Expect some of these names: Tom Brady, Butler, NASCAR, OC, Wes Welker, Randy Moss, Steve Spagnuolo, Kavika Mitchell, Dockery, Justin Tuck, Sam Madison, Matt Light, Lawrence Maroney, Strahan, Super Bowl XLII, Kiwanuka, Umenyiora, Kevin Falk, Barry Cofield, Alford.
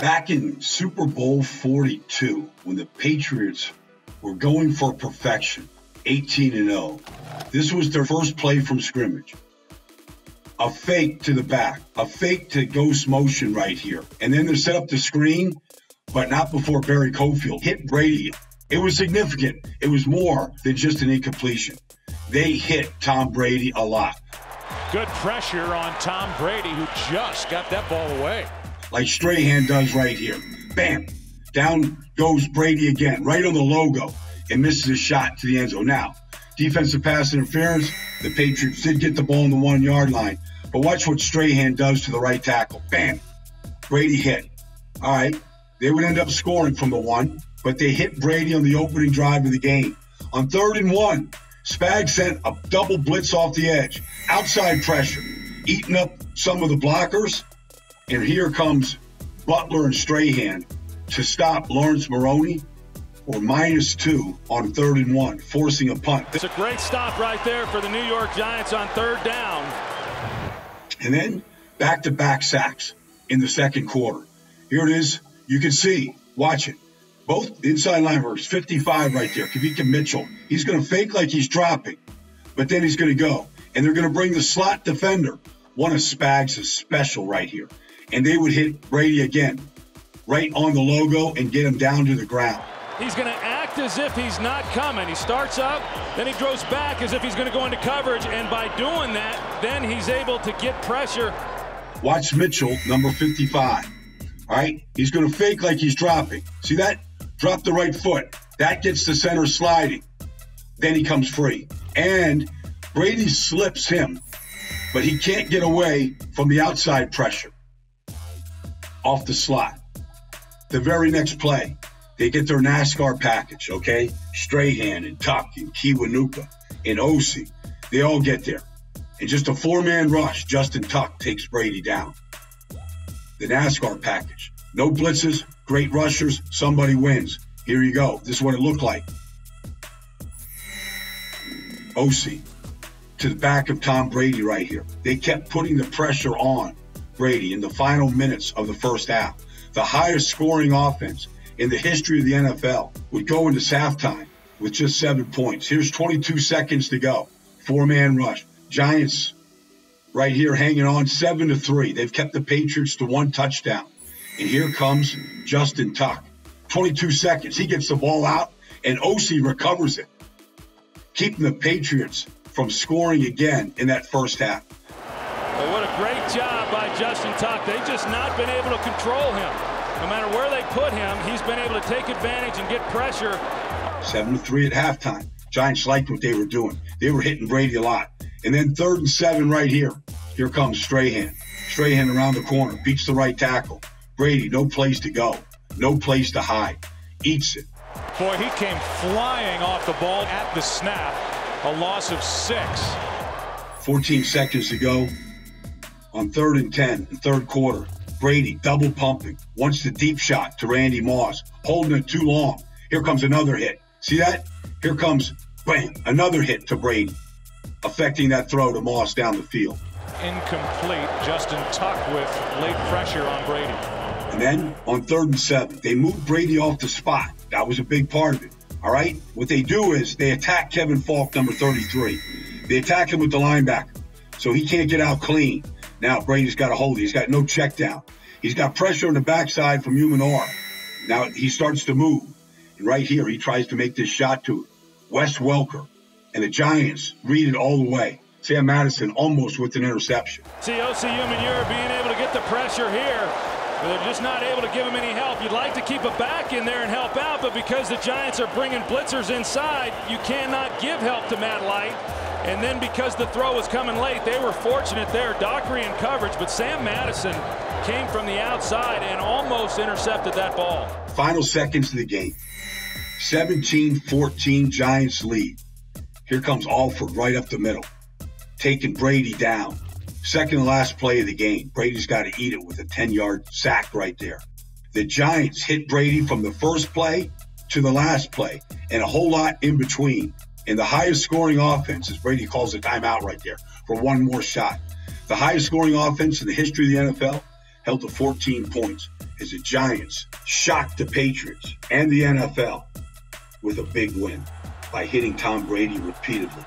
Back in Super Bowl XLII, when the Patriots were going for perfection, 18-0, this was their first play from scrimmage. A fake to the back, a fake to ghost motion right here. And then they set up the screen, but not before Barry Cofield hit Brady. It was significant. It was more than just an incompletion. They hit Tom Brady a lot. Good pressure on Tom Brady, who just got that ball away. Like Strahan does right here. Bam! Down goes Brady again, right on the logo, and misses a shot to the end zone. Now, defensive pass interference, the Patriots did get the ball on the 1-yard line, but watch what Strahan does to the right tackle. Bam! Brady hit. All right, they would end up scoring from the 1, but they hit Brady on the opening drive of the game. On 3rd and 1, Spag sent a double blitz off the edge. Outside pressure, eating up some of the blockers. And here comes Butler and Strahan to stop Lawrence Maroney for -2 on 3rd and 1, forcing a punt. It's a great stop right there for the New York Giants on 3rd down. And then back-to-back sacks in the 2nd quarter. Here it is. You can see. Watch it. Both inside linebackers, 55 right there. Kavika Mitchell. He's going to fake like he's dropping, but then he's going to go. And they're going to bring the slot defender. One of Spag's is special right here. And they would hit Brady again, right on the logo, and get him down to the ground. He's going to act as if he's not coming. He starts up, then he goes back as if he's going to go into coverage, and by doing that, then he's able to get pressure. Watch Mitchell, number 55. All right, he's going to fake like he's dropping. See that? Drop the right foot. That gets the center sliding. Then he comes free. And Brady slips him, but he can't get away from the outside pressure. Off the slot. The very next play, they get their NASCAR package, okay? Strahan and Tuck and Kiwanuka and OC, they all get there. And just a 4-man rush, Justin Tuck takes Brady down. The NASCAR package. No blitzes, great rushers, somebody wins. Here you go. This is what it looked like. OC to the back of Tom Brady right here. They kept putting the pressure on Brady in the final minutes of the 1st half. The highest scoring offense in the history of the NFL would go into halftime with just 7 points. Here's 22 seconds to go. 4-man rush. Giants right here hanging on 7-3. They've kept the Patriots to 1 touchdown. And here comes Justin Tuck. 22 seconds. He gets the ball out, and OC recovers it, keeping the Patriots from scoring again in that 1st half. What a great job by Justin Tuck. They've just not been able to control him. No matter where they put him, he's been able to take advantage and get pressure. 7-3 at halftime. Giants liked what they were doing. They were hitting Brady a lot. And then 3rd and 7 right here. Here comes Strahan. Strahan around the corner, beats the right tackle. Brady, no place to go, no place to hide. Eats it. Boy, he came flying off the ball at the snap. A loss of 6. 14 seconds to go. On 3rd and 10, in 3rd quarter, Brady double pumping, wants the deep shot to Randy Moss, holding it too long. Here comes another hit. See that? Here comes, bam, another hit to Brady, affecting that throw to Moss down the field. Incomplete. Justin Tuck with late pressure on Brady. And then on 3rd and 7, they move Brady off the spot. That was a big part of it. All right? What they do is they attack Kevin Falk, number 33. They attack him with the linebacker, so he can't get out clean. Now Brady's got a hold. He's got no check down. He's got pressure on the backside from Umenyiora. Now he starts to move. And right here, he tries to make this shot to Wes Welker. And the Giants read it all the way. Sam Madison almost with an interception. See OC Umenyiora being able to get the pressure here. But they're just not able to give him any help. You'd like to keep it back in there and help out, but because the Giants are bringing blitzers inside, you cannot give help to Matt Light. And then because the throw was coming late, they were fortunate there. Dockery in coverage, but Sam Madison came from the outside and almost intercepted that ball. Final seconds of the game. 17-14 Giants lead. Here comes Alford right up the middle, taking Brady down. 2nd to last play of the game. Brady's got to eat it with a 10-yard sack right there. The Giants hit Brady from the 1st play to the last play and a whole lot in between. And the highest scoring offense, as Brady calls a timeout right there for 1 more shot. The highest scoring offense in the history of the NFL held to 14 points as the Giants shocked the Patriots and the NFL with a big win by hitting Tom Brady repeatedly.